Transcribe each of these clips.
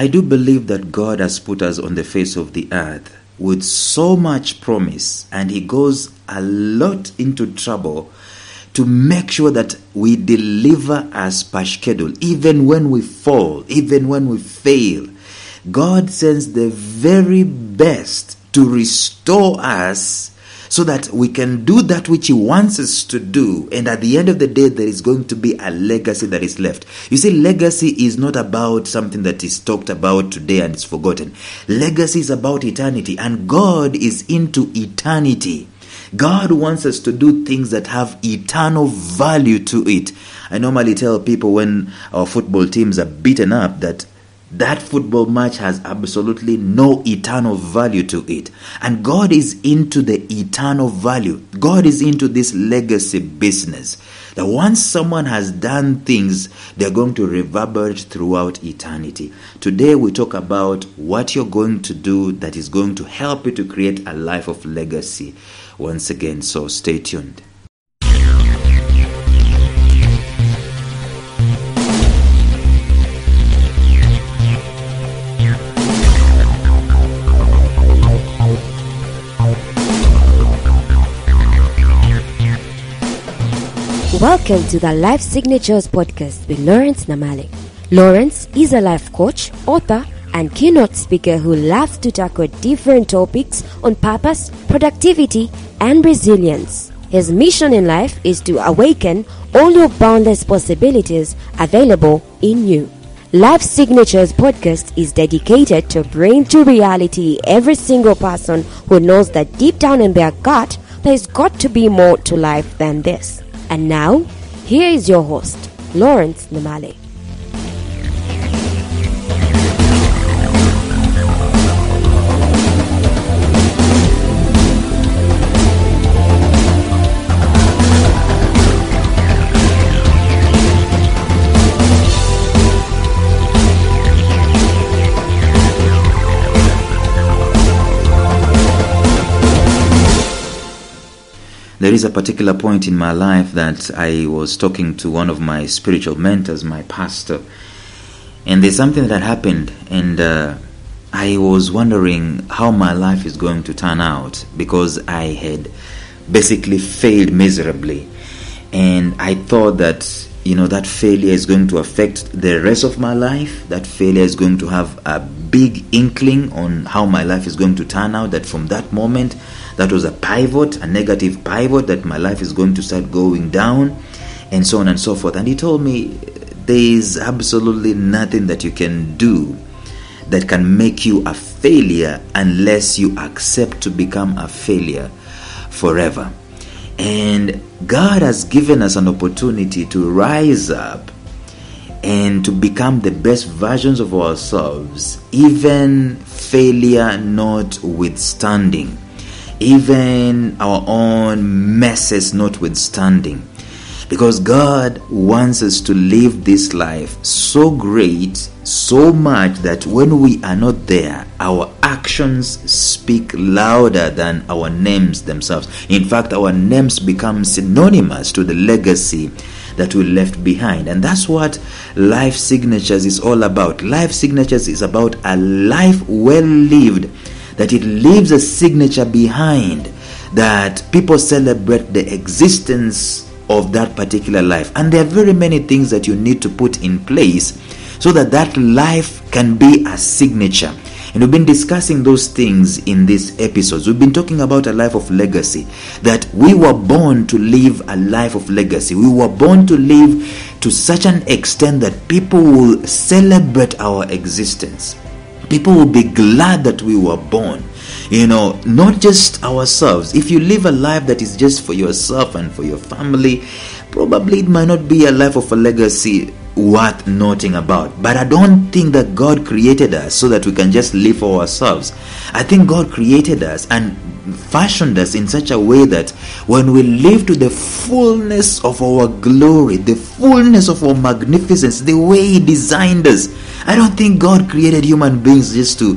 I do believe that God has put us on the face of the earth with so much promise, and He goes a lot into trouble to make sure that we deliver as per schedule, even when we fall, even when we fail. God sends the very best to restore us so that we can do that which He wants us to do. And at the end of the day, there is going to be a legacy that is left. You see, legacy is not about something that is talked about today and it's forgotten. Legacy is about eternity, and God is into eternity. God wants us to do things that have eternal value to it. I normally tell people when our football teams are beaten up that football match has absolutely no eternal value to it. And God is into the eternal value. God is into this legacy business. That once someone has done things, they're going to reverberate throughout eternity. Today we talk about what you're going to do that is going to help you to create a life of legacy. Once again, so stay tuned. Welcome to the Life Signatures Podcast with Lawrence Namale. Lawrence is a life coach, author, and keynote speaker who loves to tackle different topics on purpose, productivity, and resilience. His mission in life is to awaken all your boundless possibilities available in you. Life Signatures Podcast is dedicated to bring to reality every single person who knows that deep down in their gut, there's got to be more to life than this. And now, here is your host, Lawrence Namale. There is a particular point in my life that I was talking to one of my spiritual mentors, my pastor, and there's something that happened, and I was wondering how my life is going to turn out, because I had basically failed miserably, and I thought that, that failure is going to affect the rest of my life. That failure is going to have a big inkling on how my life is going to turn out, that from that moment, that was a pivot, a negative pivot, that my life is going to start going down, and so on and so forth. And he told me, there is absolutely nothing that you can do that can make you a failure unless you accept to become a failure forever. And God has given us an opportunity to rise up and to become the best versions of ourselves, even failure notwithstanding. Even our own messes notwithstanding, because God wants us to live this life so great, so much that when we are not there, our actions speak louder than our names themselves. In fact, our names become synonymous to the legacy that we left behind. And that's what Life Signatures is all about. Life Signatures is about a life well lived, that it leaves a signature behind, that people celebrate the existence of that particular life. And there are very many things that you need to put in place so that that life can be a signature. And we've been discussing those things in these episodes. We've been talking about a life of legacy, that we were born to live a life of legacy. We were born to live to such an extent that people will celebrate our existence. People will be glad that we were born. Not just ourselves. If you live a life that is just for yourself and for your family, probably it might not be a life of a legacy worth noting about. But I don't think that God created us so that we can just live for ourselves. I think God created us and fashioned us in such a way that when we live to the fullness of our glory, the fullness of our magnificence, the way He designed us. I don't think God created human beings just to,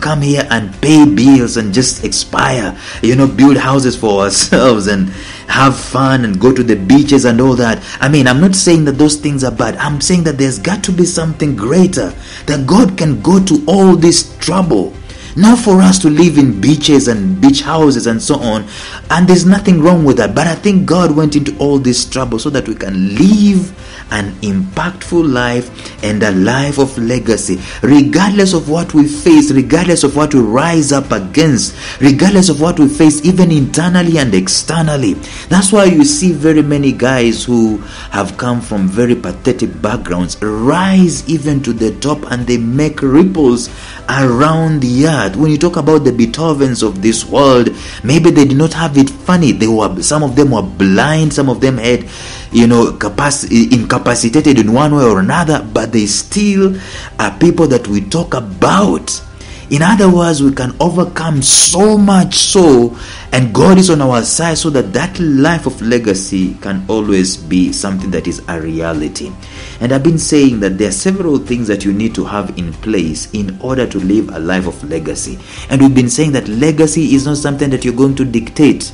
come here and pay bills and just expire, build houses for ourselves and have fun and go to the beaches and all that. I mean, I'm not saying that those things are bad. I'm saying that there's got to be something greater, that God can go to all this trouble. Not for us to live in beaches and beach houses and so on. And there's nothing wrong with that. But I think God went into all this trouble so that we can live an impactful life and a life of legacy. Regardless of what we face, regardless of what we rise up against, regardless of what we face even internally and externally. That's why you see very many guys who have come from very pathetic backgrounds rise even to the top, and they make ripples around the earth. When you talk about the Beethovens of this world, maybe they did not have it funny. They were, some of them were blind, some of them had, you know, incapacitated in one way or another, but they still are people that we talk about. In other words, we can overcome so much so, and God is on our side, so that that life of legacy can always be something that is a reality. And I've been saying that there are several things that you need to have in place in order to live a life of legacy. And we've been saying that legacy is not something that you're going to dictate.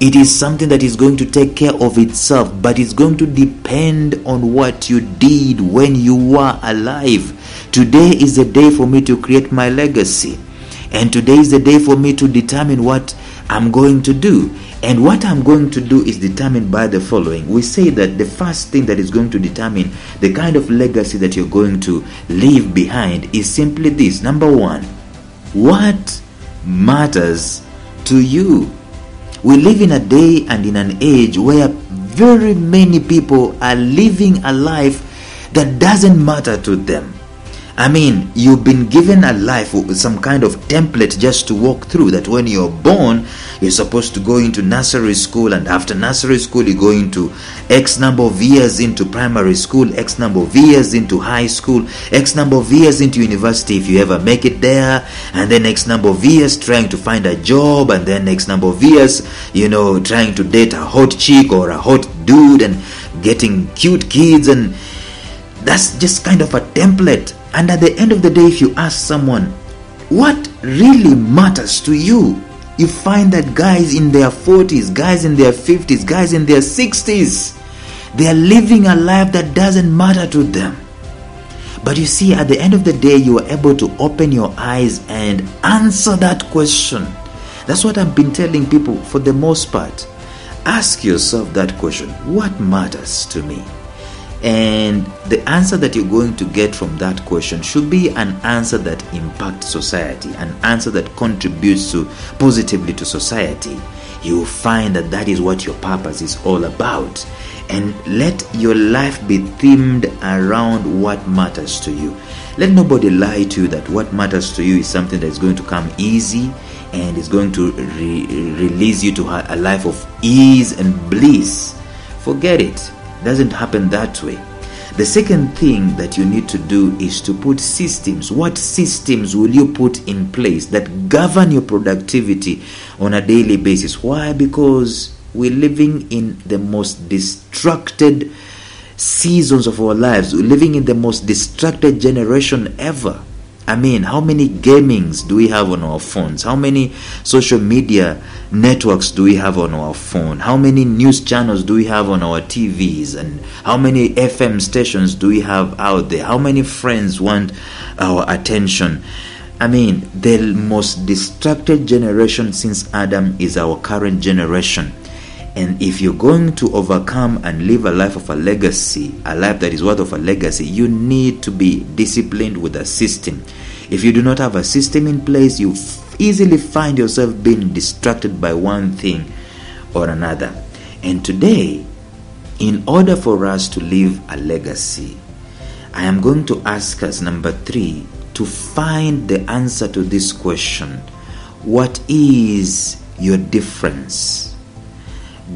It is something that is going to take care of itself, but it's going to depend on what you did when you were alive. Today is the day for me to create my legacy. And today is the day for me to determine what I'm going to do. And what I'm going to do is determined by the following. We say that the first thing that is going to determine the kind of legacy that you're going to leave behind is simply this. Number one, what matters to you? We live in a day and in an age where very many people are living a life that doesn't matter to them. I mean, you've been given a life with some kind of template just to walk through, that when you're born, you're supposed to go into nursery school, and after nursery school, you go into X number of years into primary school, X number of years into high school, X number of years into university if you ever make it there, and then X number of years trying to find a job, and then X number of years, you know, trying to date a hot chick or a hot dude and getting cute kids, and that's just kind of a template. And at the end of the day, if you ask someone, what really matters to you? You find that guys in their 40s, guys in their 50s, guys in their 60s, they are living a life that doesn't matter to them. But you see, at the end of the day, you are able to open your eyes and answer that question. That's what I've been telling people for the most part. Ask yourself that question, what matters to me? And the answer that you're going to get from that question should be an answer that impacts society, an answer that contributes to positively to society. You'll find that that is what your purpose is all about. And let your life be themed around what matters to you. Let nobody lie to you that what matters to you is something that is going to come easy and is going to release you to a life of ease and bliss. Forget it. Doesn't happen that way. The second thing that you need to do is to put systems. What systems will you put in place that govern your productivity on a daily basis? Why? Because we're living in the most distracted seasons of our lives. We're living in the most distracted generation ever. I mean, how many gamings do we have on our phones? How many social media networks do we have on our phone? How many news channels do we have on our TVs? And how many FM stations do we have out there? How many friends want our attention? I mean, the most distracted generation since Adam is our current generation. And if you're going to overcome and live a life of a legacy, a life that is worth of a legacy, you need to be disciplined with a system. If you do not have a system in place, you easily find yourself being distracted by one thing or another. And today, in order for us to live a legacy, I am going to ask us, number three, to find the answer to this question. What is your difference?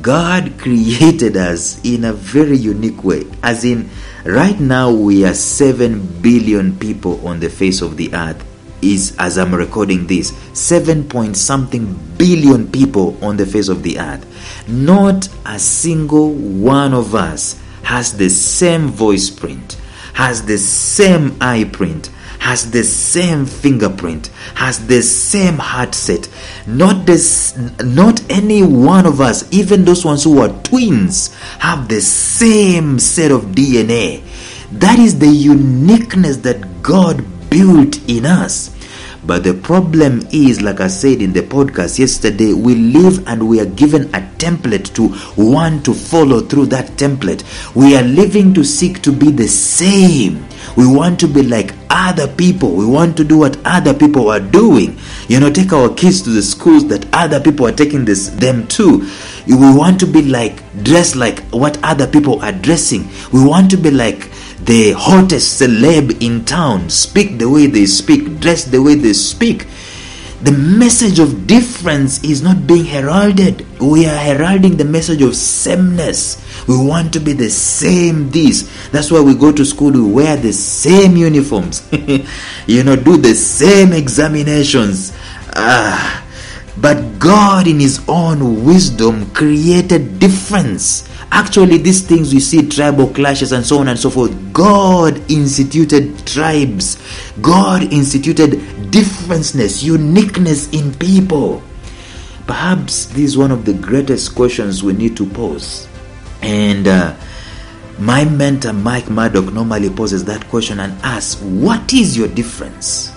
God created us in a very unique way. As in, right now we are 7 billion people on the face of the earth. Is as I'm recording this, 7 point something billion people on the face of the earth. Not a single one of us has the same voice print, has the same eye print, has the same fingerprint, has the same heart set. Not any one of us, even those ones who are twins, have the same set of DNA. That is the uniqueness that God built in us. But the problem is, like I said in the podcast yesterday, we live and we are given a template to want to follow through that template. We are living to seek to be the same. We want to be like other people. We want to do what other people are doing. Take our kids to the schools that other people are taking them to. We want to be dress like what other people are dressing. We want to be like the hottest celeb in town, speak the way they speak, dress the way they speak. The message of difference is not being heralded. We are heralding the message of sameness. We want to be the same this. That's why we go to school, we wear the same uniforms, do the same examinations. But God in his own wisdom created difference. Actually, these things we see, tribal clashes and so on and so forth. God instituted tribes. God instituted differenceness, uniqueness in people. Perhaps this is one of the greatest questions we need to pose. And my mentor, Mike Murdock, normally poses that question and asks, what is your difference?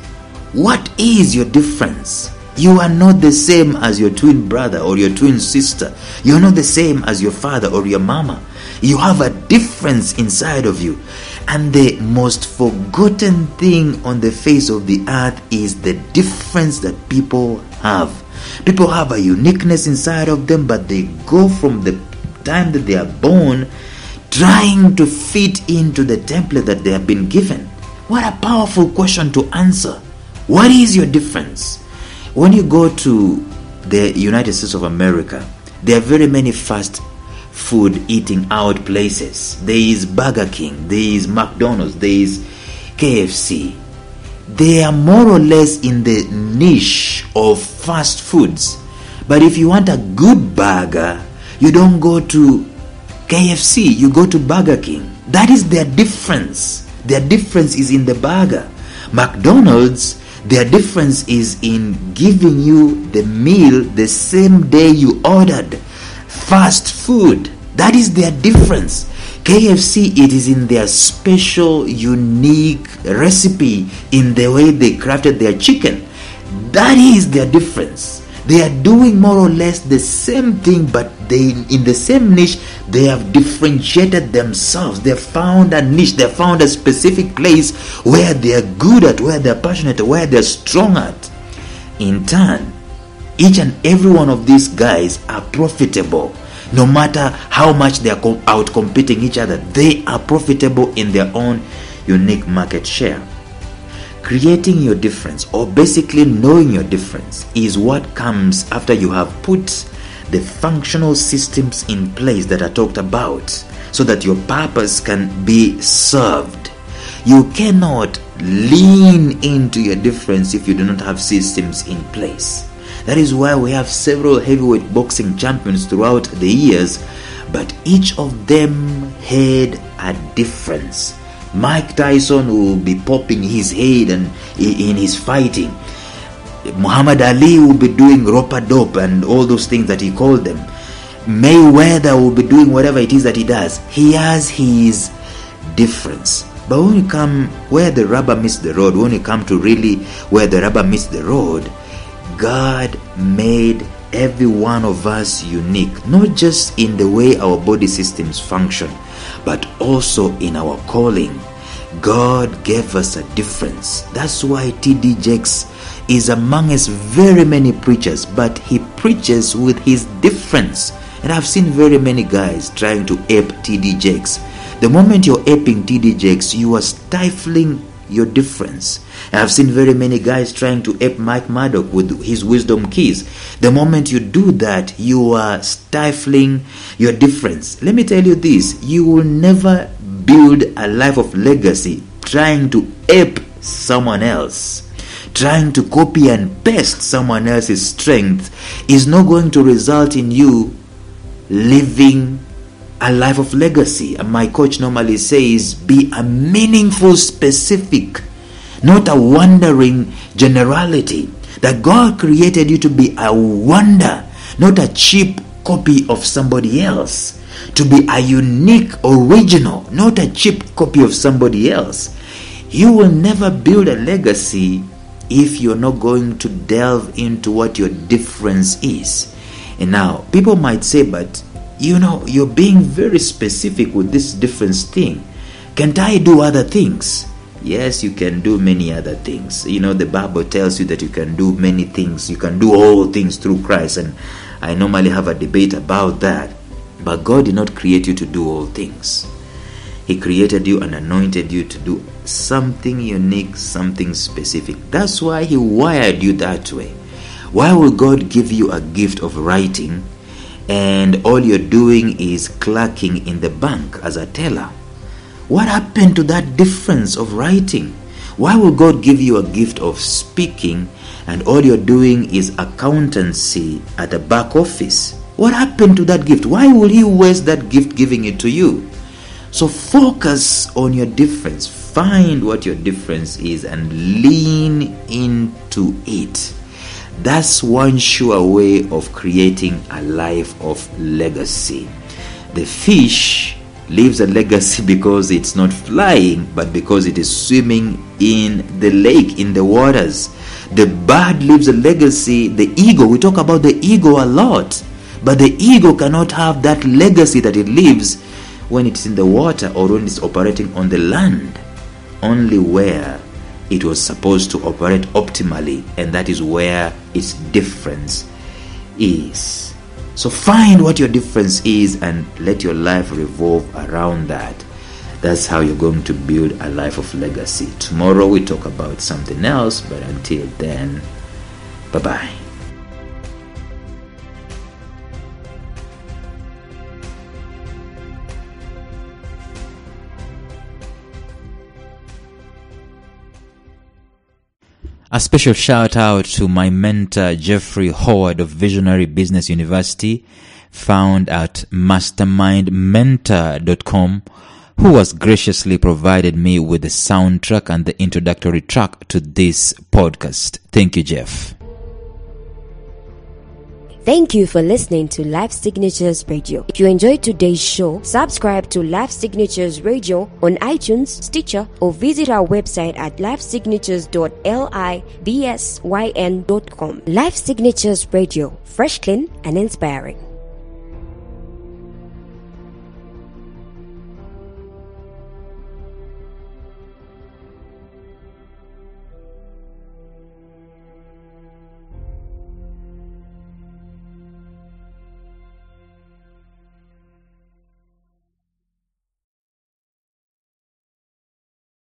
What is your difference? You are not the same as your twin brother or your twin sister. You are not the same as your father or your mama. You have a difference inside of you. And the most forgotten thing on the face of the earth is the difference that people have. People have a uniqueness inside of them, but they go from the time that they are born trying to fit into the template that they have been given. What a powerful question to answer. What is your difference? When you go to the United States of America, there are very many fast food eating out places. There is Burger King, there is McDonald's, there is KFC. They are more or less in the niche of fast foods. But if you want a good burger, you don't go to KFC, you go to Burger King. That is their difference. Their difference is in the burger. McDonald's, their difference is in giving you the meal the same day you ordered. Fast food, that is their difference. KFC, it is in their special, unique recipe, in the way they crafted their chicken. That is their difference. They are doing more or less the same thing, but they, in the same niche, they have differentiated themselves. They have found a niche. They have found a specific place where they are good at, where they are passionate, where they are strong at. In turn, each and every one of these guys are profitable. No matter how much they are out-competing each other, they are profitable in their own unique market share. Creating your difference, or basically knowing your difference, is what comes after you have put the functional systems in place that are talked about, so that your purpose can be served. You cannot lean into your difference if you do not have systems in place. That is why we have several heavyweight boxing champions throughout the years, but each of them had a difference. Mike Tyson will be popping his head and in his fighting. Muhammad Ali will be doing rope-a-dope and all those things that he called them. Mayweather will be doing whatever it is that he does. He has his difference. But when you come where the rubber meets the road, when you come to really where the rubber meets the road, God made every one of us unique, not just in the way our body systems function, but also in our calling. God gave us a difference. That's why T.D. Jakes is among us very many preachers, but he preaches with his difference. And I've seen very many guys trying to ape T.D. Jakes. The moment you're aping T.D. Jakes, you are stifling your difference. I've seen very many guys trying to ape Mike Murdock with his wisdom keys. The moment you do that, you are stifling your difference. Let me tell you this, you will never build a life of legacy trying to ape someone else. Trying to copy and paste someone else's strength is not going to result in you living a life of legacy. And my coach normally says, be a meaningful, specific. not a wandering generality. That God created you to be a wonder, not a cheap copy of somebody else. To be a unique original, not a cheap copy of somebody else. You will never build a legacy if you're not going to delve into what your difference is. And now, people might say, but you know, you're being very specific with this difference thing. Can't I do other things? Yes, you can do many other things. You know, the Bible tells you that you can do many things. You can do all things through Christ. And I normally have a debate about that. But God did not create you to do all things. He created you and anointed you to do something unique, something specific. That's why He wired you that way. Why would God give you a gift of writing and all you're doing is clerking in the bank as a teller? What happened to that difference of writing? Why would God give you a gift of speaking and all you're doing is accountancy at the back office? What happened to that gift? Why would He waste that gift giving it to you? So focus on your difference. Find what your difference is and lean into it. That's one sure way of creating a life of legacy. The fish leaves a legacy because it's not flying, but because it is swimming in the lake, in the waters. The bird leaves a legacy. The ego, we talk about the ego a lot, but the ego cannot have that legacy that it leaves when it's in the water or when it's operating on the land, only where it was supposed to operate optimally, and that is where its difference is. So find what your difference is and let your life revolve around that. That's how you're going to build a life of legacy. Tomorrow we talk about something else, but until then, bye-bye. A special shout out to my mentor, Jeffrey Howard of Visionary Business University, found at mastermindmentor.com, who has graciously provided me with the soundtrack and the introductory track to this podcast. Thank you, Jeff. Thank you for listening to Life Signatures Radio. If you enjoyed today's show, subscribe to Life Signatures Radio on iTunes, Stitcher, or visit our website at lifesignatures.libsyn.com. Life Signatures Radio, fresh, clean, and inspiring.